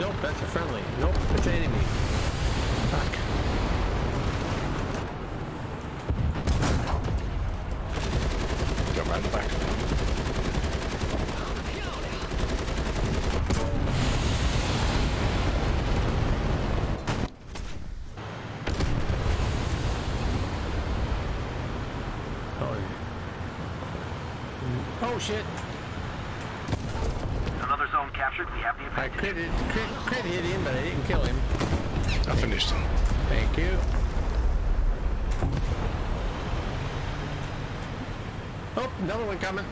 Nope, that's a friendly. Nope, it's an enemy. Fuck. Go right back. Oh, yeah. Oh shit. I could hit him, but I didn't kill him. I finished him. Thank you. Oh, another one coming.